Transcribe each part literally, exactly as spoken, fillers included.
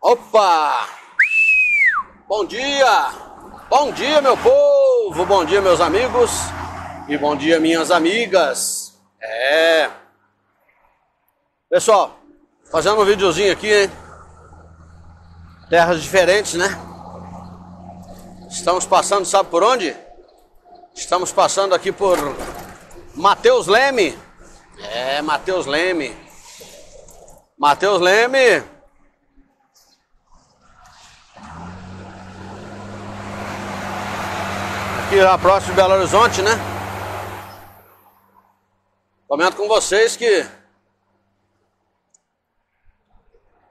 Opa! Bom dia! Bom dia, meu povo! Bom dia, meus amigos! E bom dia, minhas amigas! É! Pessoal, fazendo um videozinho aqui, hein? Terras diferentes, né? Estamos passando, sabe por onde? Estamos passando aqui por Mateus Leme. É, Mateus Leme. Mateus Leme... Aqui lá próximo de Belo Horizonte, né? Comento com vocês que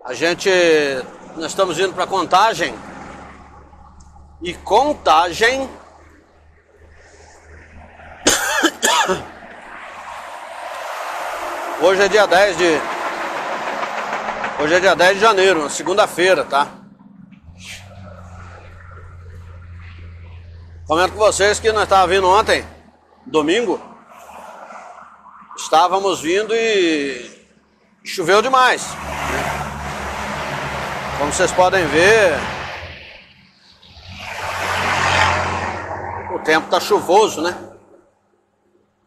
a gente, nós estamos indo para Contagem, e Contagem hoje é dia dez de hoje é dia dez de janeiro, segunda-feira, tá? Comento com vocês que nós estávamos vindo ontem, domingo, estávamos vindo e choveu demais, né? Como vocês podem ver, o tempo está chuvoso, né?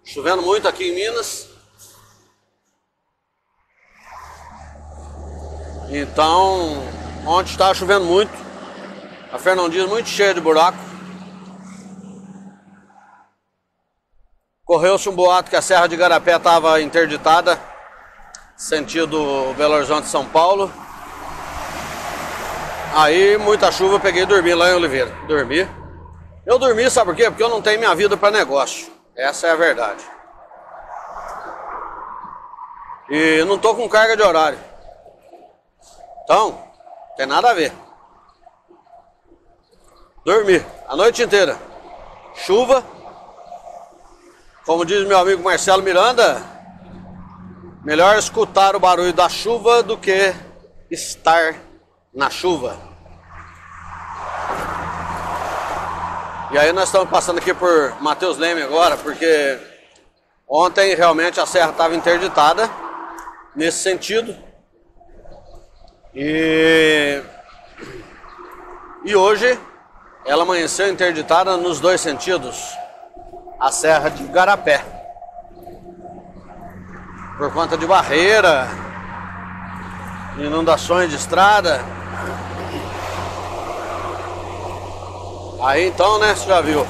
Chovendo muito aqui em Minas. Então, ontem estava chovendo muito, a Fernão Dias muito cheia de buraco. Correu-se um boato que a Serra de Igarapé estava interditada, sentido Belo Horizonte, São Paulo. Aí, muita chuva, eu peguei e dormi lá em Oliveira. Dormi. Eu dormi, sabe por quê? Porque eu não tenho minha vida para negócio. Essa é a verdade. E não tô com carga de horário. Então, não tem nada a ver. Dormi a noite inteira. Chuva. Como diz meu amigo Marcelo Miranda, melhor escutar o barulho da chuva do que estar na chuva. E aí nós estamos passando aqui por Mateus Leme agora, porque ontem realmente a serra estava interditada nesse sentido. E, e hoje ela amanheceu interditada nos dois sentidos. A Serra de Igarapé, por conta de barreira, inundações de estrada. Aí então, né, você já viu.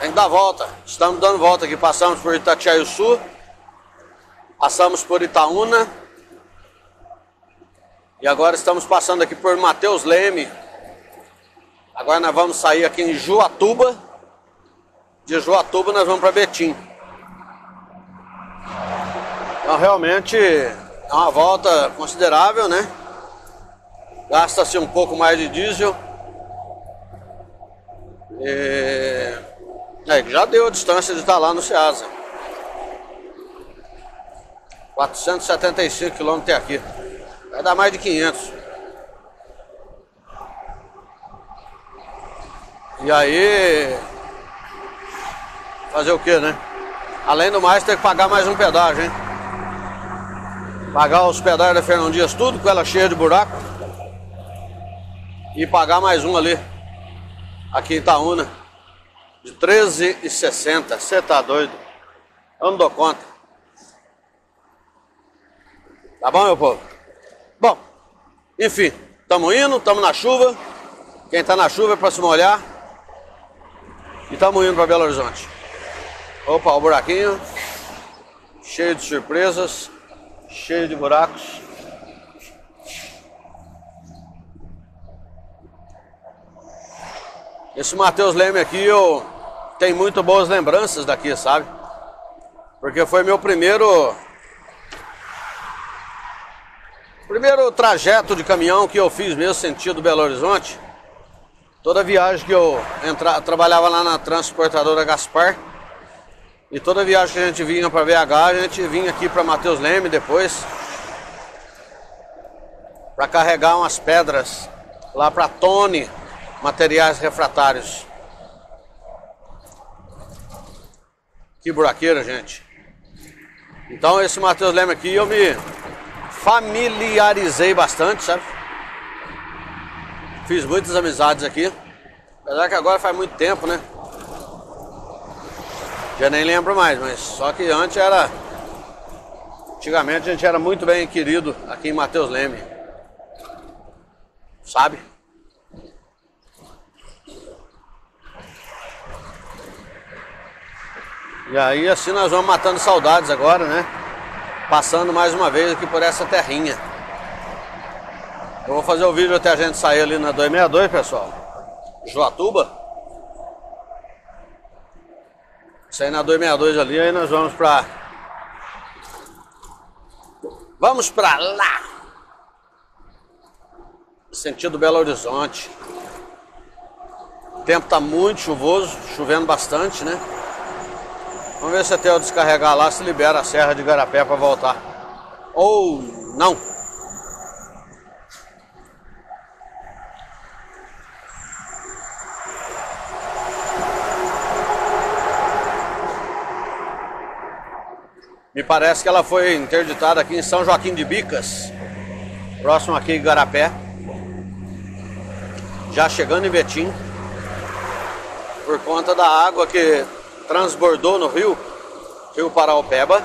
Tem que dar volta. Estamos dando volta aqui. Passamos por Itatiaiuçu, passamos por Itaúna e agora estamos passando aqui por Mateus Leme. Agora nós vamos sair aqui em Juatuba. De Juatuba nós vamos para Betim. Então realmente é uma volta considerável, né? Gasta-se um pouco mais de diesel. E... É, já deu a distância de estar lá no Ceasa. quatrocentos e setenta e cinco quilômetros até aqui. Vai dar mais de quinhentos. E aí, fazer o que, né? Além do mais, tem que pagar mais um pedágio, hein? Pagar os pedágios da Fernão Dias, tudo com ela cheia de buraco. E pagar mais um ali, aqui em Itaúna, de treze reais e sessenta. Você tá doido? Eu não dou conta. Tá bom, meu povo? Bom, enfim, tamo indo, tamo na chuva. Quem tá na chuva é pra se molhar. E estamos indo para Belo Horizonte. Opa, o buraquinho. Cheio de surpresas. Cheio de buracos. Esse Mateus Leme aqui, eu tenho muito boas lembranças daqui, sabe? Porque foi meu primeiro... Primeiro trajeto de caminhão que eu fiz mesmo, sentido Belo Horizonte. Toda viagem que eu entra, trabalhava lá na transportadora Gaspar, e toda viagem que a gente vinha para B H, a gente vinha aqui para Mateus Leme depois, para carregar umas pedras lá para Tony, materiais refratários. Que buraqueira, gente. Então esse Mateus Leme aqui eu me familiarizei bastante, sabe? Fiz muitas amizades aqui. Apesar que agora faz muito tempo, né? Já nem lembro mais, mas só que antes era... Antigamente a gente era muito bem querido aqui em Mateus Leme. Sabe? E aí assim nós vamos matando saudades agora, né? Passando mais uma vez aqui por essa terrinha. Eu vou fazer o vídeo até a gente sair ali na duzentos e sessenta e dois, pessoal. Juatuba. Sair na duzentos e sessenta e dois ali, aí nós vamos pra... Vamos pra lá! Sentido Belo Horizonte. O tempo tá muito chuvoso, chovendo bastante, né? Vamos ver se até eu descarregar lá se libera a Serra de Igarapé pra voltar. Ou não! Me parece que ela foi interditada aqui em São Joaquim de Bicas, próximo aqui em Igarapé, já chegando em Betim, por conta da água que transbordou no rio, rio Paraopeba,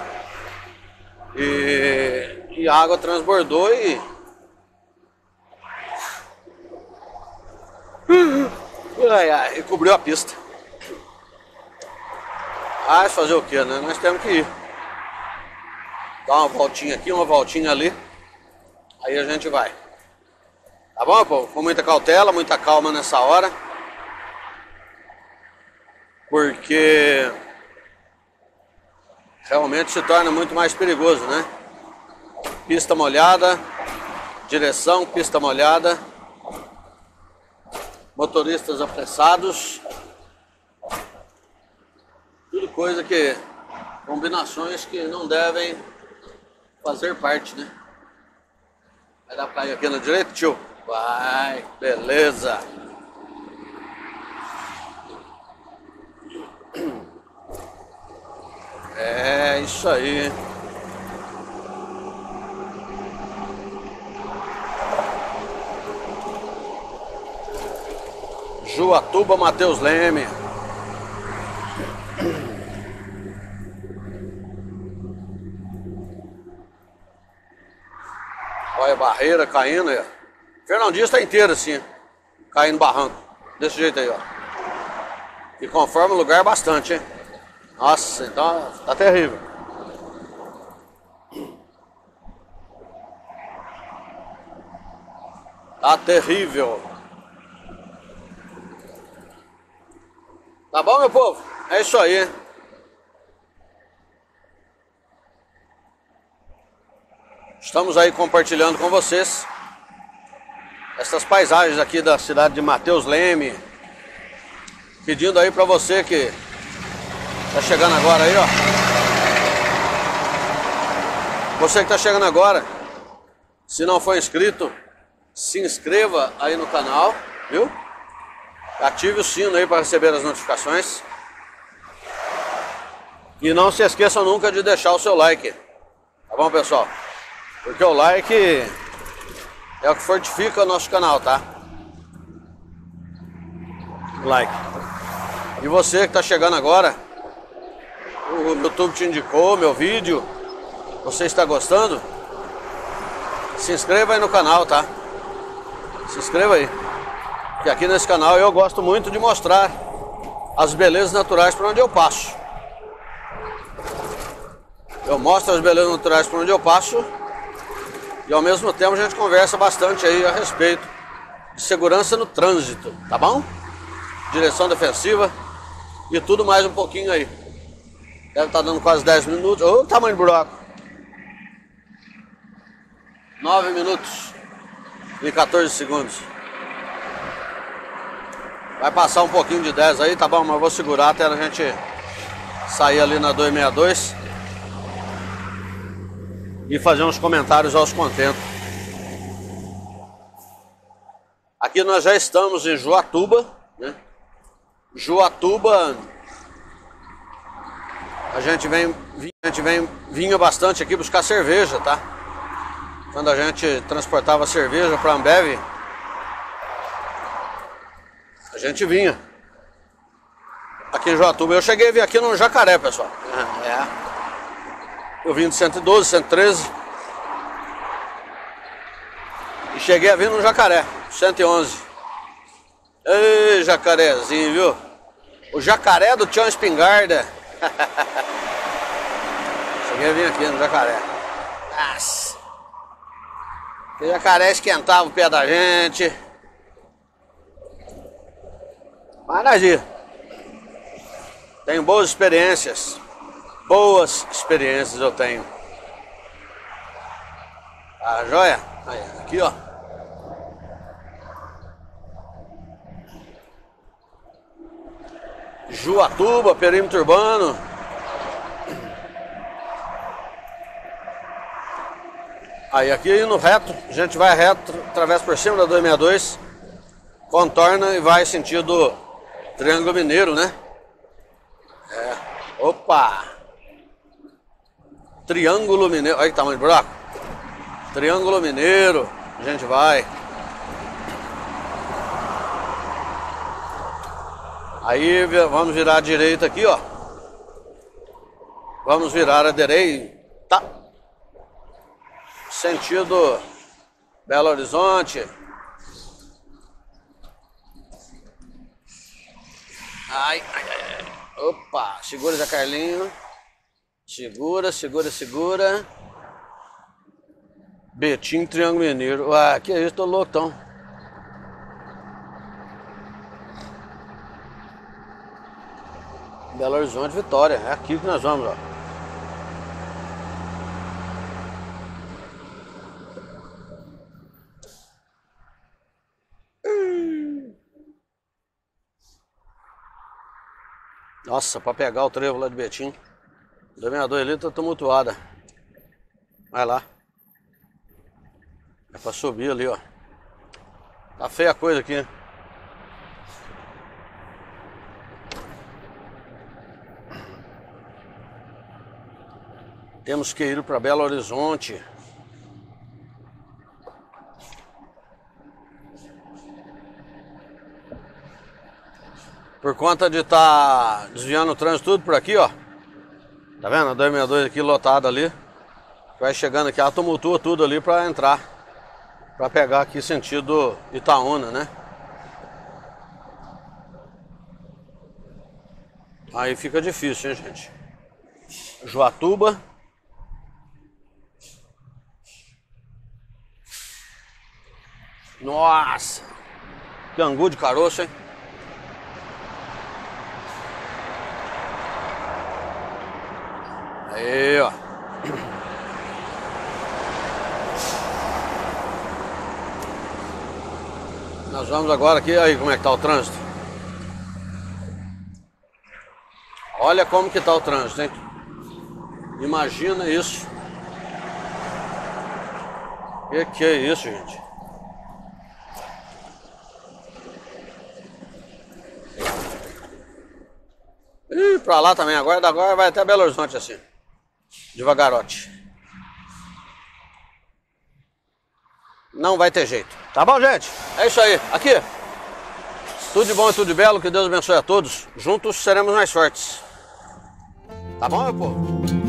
e, e a água transbordou e... e cobriu a pista. Ah, fazer o que, né? Nós temos que ir. Dá uma voltinha aqui, uma voltinha ali. Aí a gente vai. Tá bom, povo? Com muita cautela, muita calma nessa hora. Porque... realmente se torna muito mais perigoso, né? Pista molhada. Direção, pista molhada. Motoristas apressados. Tudo coisa que... combinações que não devem... fazer parte, né? Vai dar pra ir aqui na direita, tio? Vai, beleza. É isso aí. Juatuba, Mateus Leme. Olha a barreira caindo aí, ó. Fernão Dias tá inteiro assim, caindo barranco. Desse jeito aí, ó. E conforme o lugar bastante, hein? Nossa, então tá terrível. Tá terrível. Tá bom, meu povo? É isso aí, hein? Estamos aí compartilhando com vocês essas paisagens aqui da cidade de Mateus Leme. Pedindo aí pra você que tá chegando agora aí, ó. Você que tá chegando agora, se não for inscrito, se inscreva aí no canal, viu? Ative o sino aí para receber as notificações. E não se esqueçam nunca de deixar o seu like. Tá bom, pessoal? Porque o like é o que fortifica o nosso canal, tá? Like. E você que tá chegando agora, o YouTube te indicou meu vídeo, você está gostando? Se inscreva aí no canal, tá? Se inscreva aí. Porque aqui nesse canal eu gosto muito de mostrar as belezas naturais por onde eu passo. Eu mostro as belezas naturais por onde eu passo. E ao mesmo tempo a gente conversa bastante aí a respeito de segurança no trânsito, tá bom? Direção defensiva e tudo mais um pouquinho aí. Deve estar dando quase dez minutos. Ô, tamanho de buraco! nove minutos e quatorze segundos. Vai passar um pouquinho de dez aí, tá bom? Mas vou segurar até a gente sair ali na duzentos e sessenta e dois. E fazer uns comentários aos contentos. Aqui nós já estamos em Juatuba, né? Juatuba, a gente vem, a gente vem, vinha bastante aqui buscar cerveja, tá? Quando a gente transportava cerveja para Ambev, a gente vinha aqui em Juatuba. Eu cheguei a vir aqui no Jacaré, pessoal. É. Eu vim de cento e doze, cento e treze. E cheguei a vir no Jacaré, cento e onze. Ei, jacarezinho, viu? O jacaré do Tião Espingarda. Cheguei a vir aqui no Jacaré. Nossa. O jacaré esquentava o pé da gente. Maravilha. Tenho boas experiências. Boas experiências eu tenho. Tá joia? Aí, aqui, ó. Juatuba, perímetro urbano. Aí, aqui no reto, a gente vai reto, atravessa por cima da duzentos e sessenta e dois, contorna e vai sentido Triângulo Mineiro, né? É. Opa! Triângulo Mineiro. Olha que tamanho de buraco. Triângulo Mineiro, a gente vai. Aí vamos virar à direita aqui, ó. Vamos virar à direita. Sentido Belo Horizonte. Ai, ai, ai. Opa, segura já, Carlinho. Segura, segura, segura. Betim, Triângulo Mineiro. Ah, que é isso, tô loucão. Belo Horizonte, Vitória. É aqui que nós vamos, ó. Nossa, pra pegar o trevo lá de Betim. dois sessenta e dois ali tá tumultuada. Vai lá. É pra subir ali, ó. Tá feia a coisa aqui, né? Temos que ir pra Belo Horizonte. Por conta de tá desviando o trânsito tudo por aqui, ó. Tá vendo? A duzentos e sessenta e dois aqui lotada ali. Vai chegando aqui, ela tumultua tudo ali pra entrar. Pra pegar aqui sentido Itaúna, né? Aí fica difícil, hein, gente? Juatuba. Nossa! Que angu de caroço, hein? Aí, ó. Nós vamos agora aqui, aí como é que tá o trânsito. Olha como que tá o trânsito, hein? Imagina isso. Que que é isso, gente? E pra lá também, agora agora vai até Belo Horizonte assim. Devagarote. Não vai ter jeito. Tá bom, gente? É isso aí. Aqui, tudo de bom e tudo de belo. Que Deus abençoe a todos. Juntos seremos mais fortes. Tá bom, meu povo?